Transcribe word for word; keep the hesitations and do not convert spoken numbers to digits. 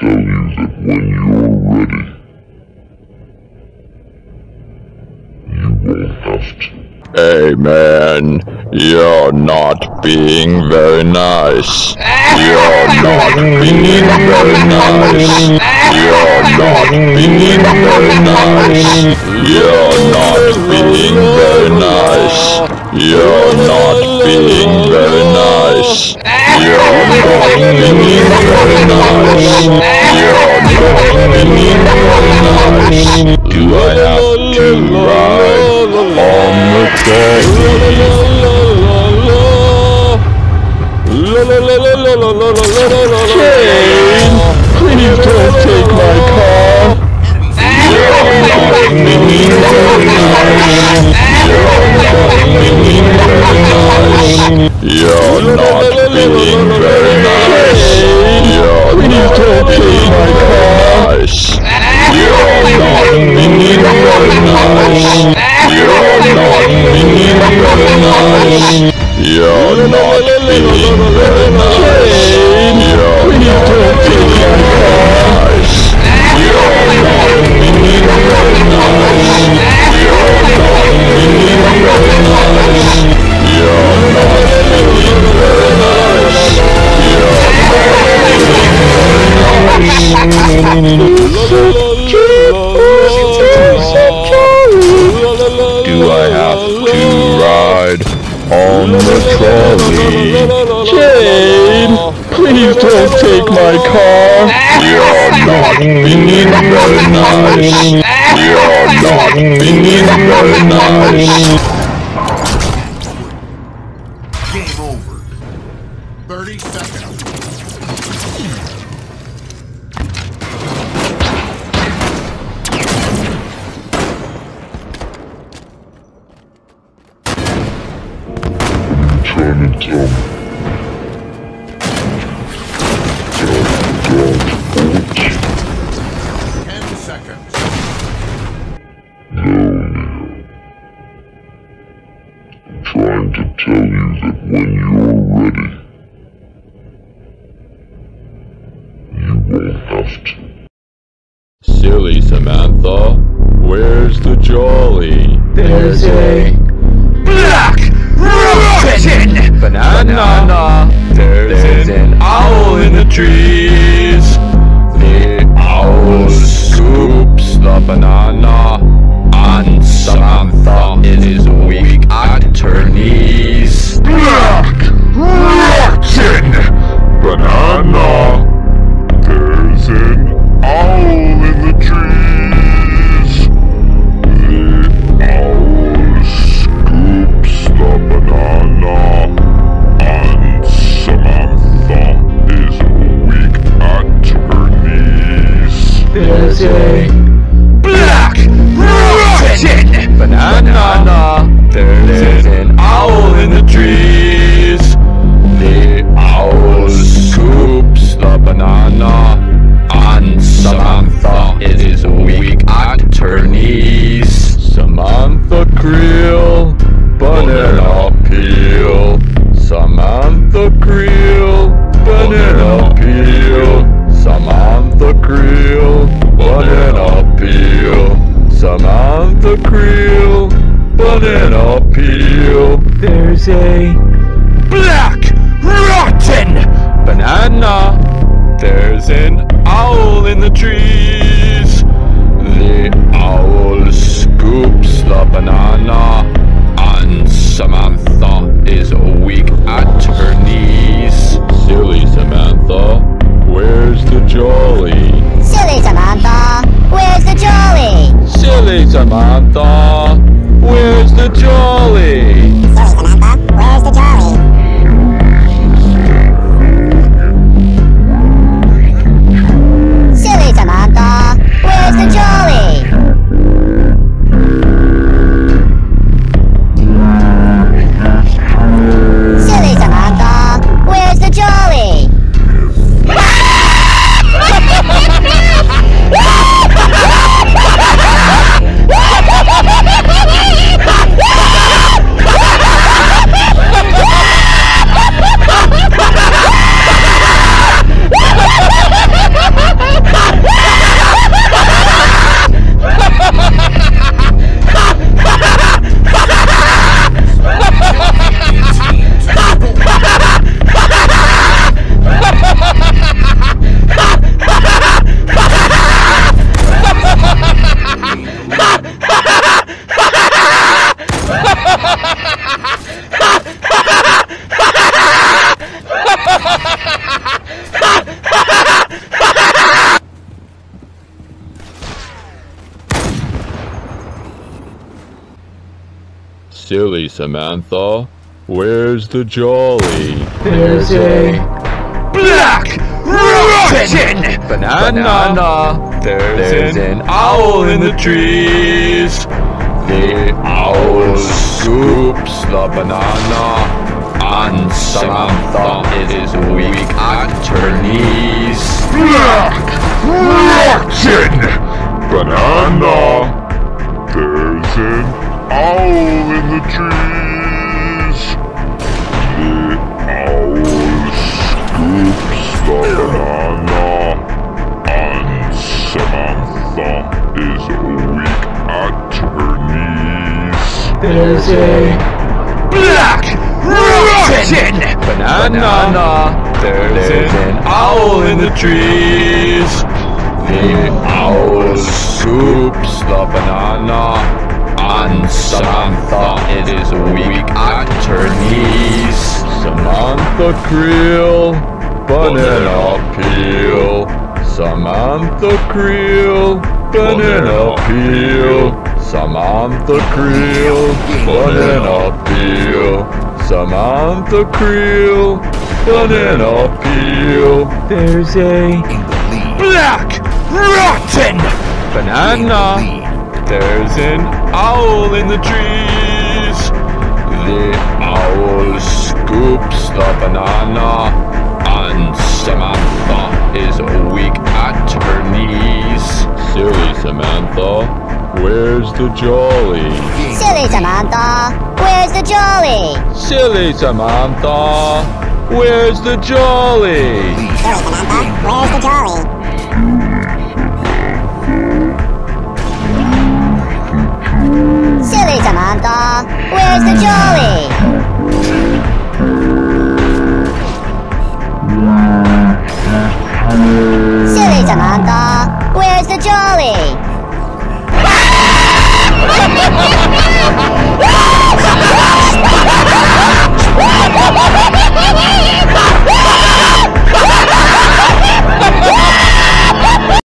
tell you that when you're ready, you will have to. Hey man, you're not being very nice. You're not being very nice. You're not being very nice. You're not being very nice. You're not being very nice. You're not being very nice. You're not being very nice. Do I have to ride on the train? Jane, please don't take my car. You're not being very nice. You're not being very nice. You're not being very nice. You're not being very nice. You're not being very nice. You're not being very nice. You're not being very nice. You're not being very nice. You're not being very nice. You're not being very nice. You're not being very nice. You're not being very nice. Do I have to ride on the trolley? Jane, please don't take my car. You're not being very nice. You're not being very nice. Game over. Thirty seconds. Silly Samantha, where's the jolly? There's a black rotten banana. There's, There's an, an owl in the trees. The owl scoops the banana on Samantha in his weak attorneys. Black rotten banana. There's an owl. There's a black rotten banana. There's an owl in the trees. The owl scoops the banana on Samantha in his weak attorneys. Samantha Creel, banana peel. Samantha Creel, banana peel. Samantha Creel, banana peel. Samantha Creel, banana peel. There's a black rotten banana. There's an owl in the trees. The owl scoops the banana and Samantha is weak at her knees. Silly Samantha, where's the jolly? Silly Samantha, where's the jolly? Silly Samantha, where's the jolly? Silly Samantha, where's the jolly? Silly Samantha, where's the jolly? Silly Samantha. silly, Samantha. Where's the jolly? There's a black rotten banana. banana. There's, There's an, an owl in the trees. The owl scoops the banana. And Samantha is weak at her knees. Black rotten banana. There's an owl in the trees. The owl scoops the banana. And Samantha is weak at her knees. There's a black rotten banana. There's an owl in the trees. The owl scoops the banana. And Samantha is weak at her knees. Samantha Creel, banana peel. Samantha Creel, banana peel. Samantha Creel, banana peel. Samantha Creel, banana peel. There's a black rotten banana. There's an owl in the trees. The owl scoops the banana. And Samantha is weak at her knees. Silly Samantha. Where's the jolly? Silly Samantha, where's the jolly? Silly Samantha, where's the jolly? Silly Samantha, where's the jolly? Silly Samantha, where's the jolly? Silly Samantha, where's the jolly?